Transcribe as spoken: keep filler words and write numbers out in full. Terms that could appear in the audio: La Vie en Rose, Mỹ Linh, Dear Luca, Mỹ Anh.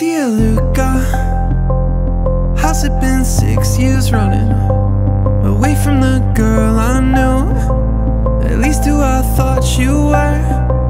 Dear Luca, how's it been six years running away from the girl I knew? At least who I thought you were.